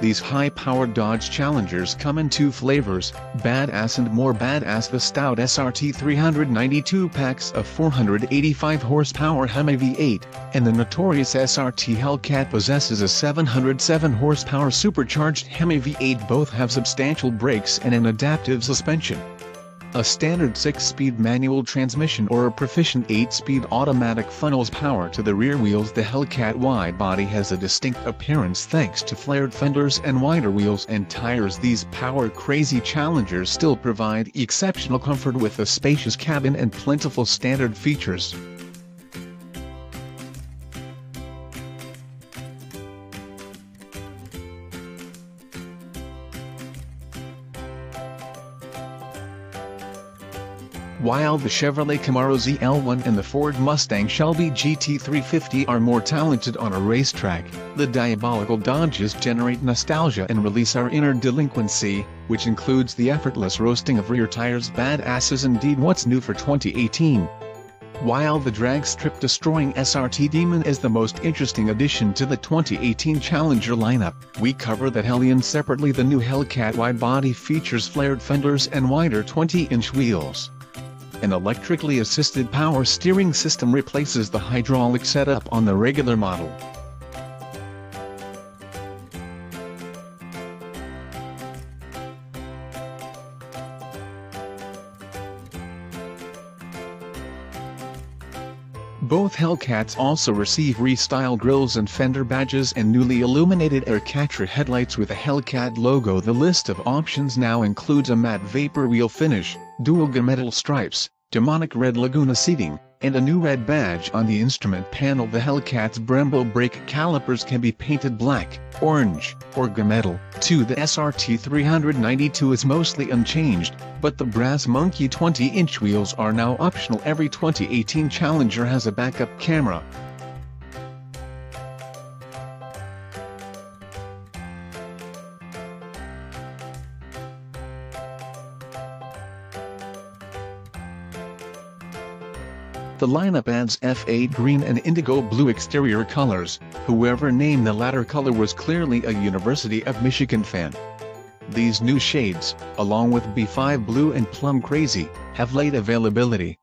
These high-powered Dodge Challengers come in two flavors, Badass and More Badass. The stout SRT 392 packs a 485 horsepower Hemi V8, and the notorious SRT Hellcat possesses a 707 horsepower supercharged Hemi V8. Both have substantial brakes and an adaptive suspension. A standard 6-speed manual transmission or a proficient 8-speed automatic funnels power to the rear wheels. The Hellcat Widebody has a distinct appearance thanks to flared fenders and wider wheels and tires. These power-crazy Challengers still provide exceptional comfort with a spacious cabin and plentiful standard features. While the Chevrolet Camaro ZL1 and the Ford Mustang Shelby GT350 are more talented on a racetrack, the diabolical Dodges generate nostalgia and release our inner delinquency, which includes the effortless roasting of rear tires. Badass is indeed what's new for 2018. While the drag strip destroying SRT Demon is the most interesting addition to the 2018 Challenger lineup, we cover that Hellion separately. The new Hellcat Widebody features flared fenders and wider 20-inch wheels. An electrically assisted power steering system replaces the hydraulic setup on the regular model. Both Hellcats also receive restyled grills and fender badges and newly illuminated Air-Catcher headlights with a Hellcat logo. The list of options now includes a matte vapor wheel finish, dual gunmetal stripes, Demonic Red Laguna seating, and a new red badge on the instrument panel. The Hellcat's Brembo brake calipers can be painted black, orange, or gunmetal. The SRT 392 is mostly unchanged, but the Brass Monkey 20-inch wheels are now optional. Every 2018 Challenger has a backup camera. The lineup adds F8 Green and IndiGO Blue exterior colors. Whoever named the latter color was clearly a University of Michigan fan. These new shades, along with B5 Blue and Plum Crazy, have late availability.